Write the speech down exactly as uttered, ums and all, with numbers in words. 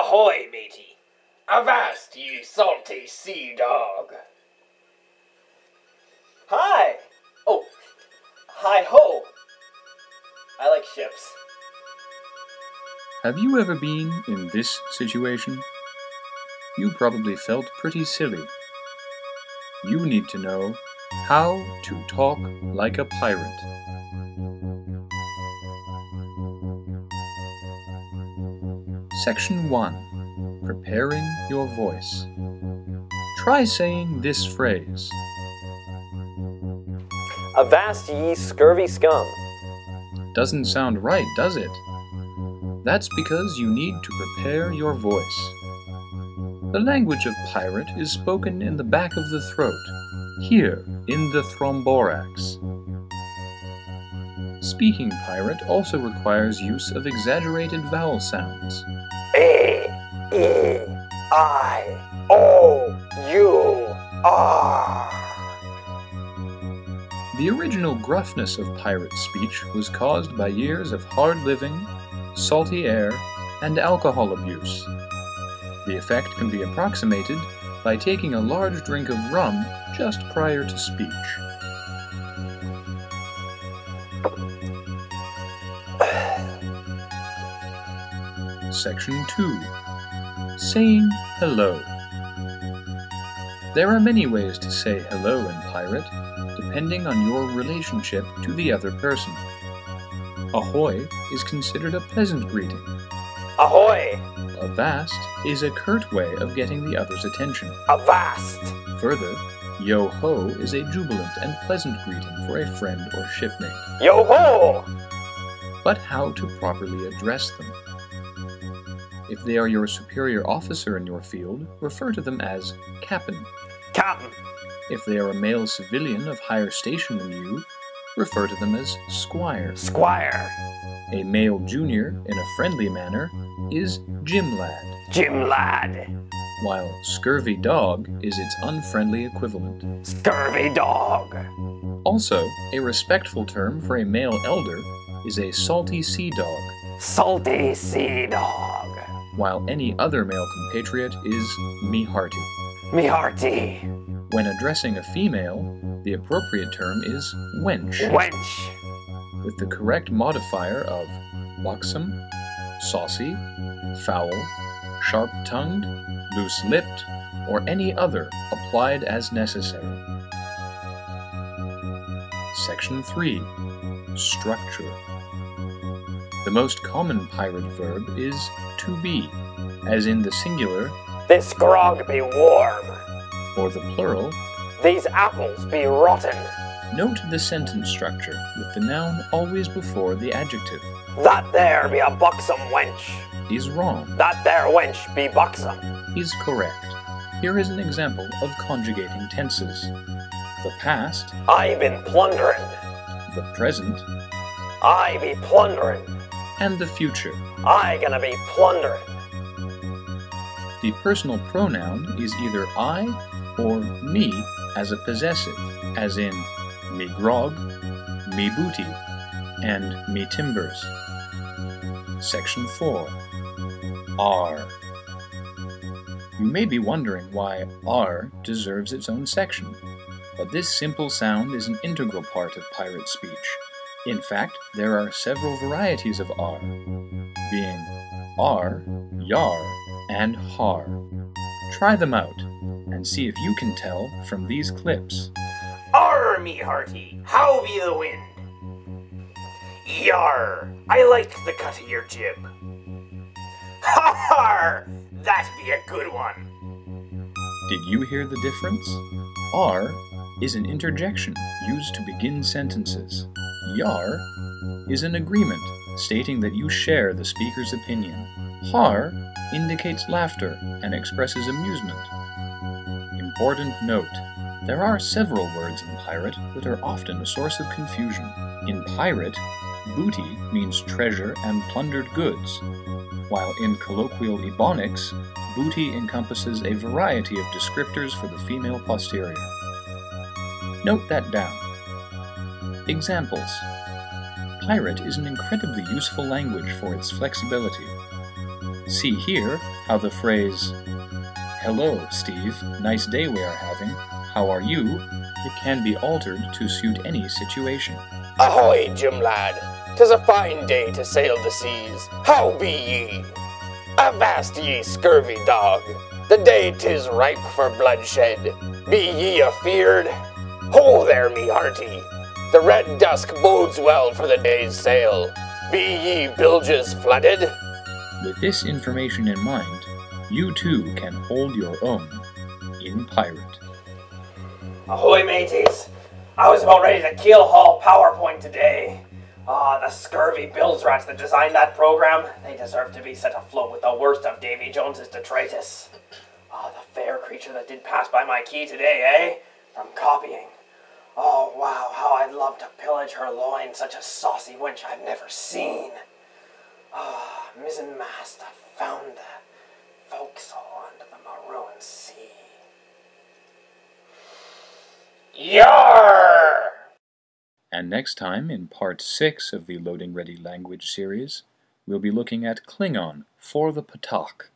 Ahoy, matey! Avast, ye salty sea dog! Hi! Oh, hi-ho! I like ships. Have you ever been in this situation? You probably felt pretty silly. You need to know how to talk like a pirate. Section one. Preparing your voice. Try saying this phrase. Avast ye scurvy scum. Doesn't sound right, does it? That's because you need to prepare your voice. The language of pirate is spoken in the back of the throat, here in the thromborax. Speaking pirate also requires use of exaggerated vowel sounds. A, E, I, O, U, R. The original gruffness of pirate speech was caused by years of hard living, salty air, and alcohol abuse. The effect can be approximated by taking a large drink of rum just prior to speech. Section two. Saying hello. There are many ways to say hello in pirate, depending on your relationship to the other person. Ahoy is considered a pleasant greeting. Ahoy! Avast is a curt way of getting the other's attention. Avast! Further, yo-ho is a jubilant and pleasant greeting for a friend or shipmate. Yo-ho! But how to properly address them. If they are your superior officer in your field, refer to them as Cap'n. Cap'n! If they are a male civilian of higher station than you, refer to them as squire. Squire. A male junior, in a friendly manner, is gym lad. Gym lad. While scurvy dog is its unfriendly equivalent. Scurvy dog. Also, a respectful term for a male elder is a salty sea dog. Salty sea dog. While any other male compatriot is me hearty. Me hearty. When addressing a female, the appropriate term is wench. Wench! With the correct modifier of buxom, saucy, foul, sharp-tongued, loose-lipped, or any other applied as necessary. Section three. Structure. The most common pirate verb is to be, as in the singular, this grog be warm, or the plural, these apples be rotten. Note the sentence structure with the noun always before the adjective. That there be a buxom wench is wrong. That there wench be buxom is correct. Here is an example of conjugating tenses. The past, I been plundering. The present, I be plundering. And the future, I gonna be plundering. The personal pronoun is either I or me as a possessive, as in me grog, me booty, and me timbers. Section four. R. You may be wondering why R deserves its own section, but this simple sound is an integral part of pirate speech. In fact, there are several varieties of R, being R, Yar, and Har. Try them out and see if you can tell from these clips. Arr, me hearty, how be the wind? Yar, I liked the cut of your jib. Ha-har, that be a good one. Did you hear the difference? Arr is an interjection used to begin sentences. Yar is an agreement stating that you share the speaker's opinion. Har indicates laughter and expresses amusement. Important note, there are several words in pirate that are often a source of confusion. In pirate, booty means treasure and plundered goods, while in colloquial Ebonics, booty encompasses a variety of descriptors for the female posterior. Note that down. Examples. Pirate is an incredibly useful language for its flexibility. See here how the phrase, "Hello, Steve, nice day we are having, how are you?" It can be altered to suit any situation. "Ahoy, Jim lad, 'tis a fine day to sail the seas, how be ye? Avast ye scurvy dog, the day 'tis ripe for bloodshed, be ye afeard? Ho there, me hearty, the red dusk bodes well for the day's sail, be ye bilges flooded?" With this information in mind, you too can hold your own in Pirate. "Ahoy, mateys! I was about ready to keel-haul PowerPoint today. Ah, oh, the scurvy bilge rats that designed that program, they deserve to be set afloat with the worst of Davy Jones's detritus. Ah, oh, the fair creature that did pass by my key today, eh? From copying. Oh, wow, how I'd love to pillage her loin, such a saucy wench I've never seen. Ah, oh, mizzen mast, I found the forecastle under the maroon sea. Yarr!" And next time, in part six of the Loading Ready Language series, we'll be looking at Klingon for the Patak.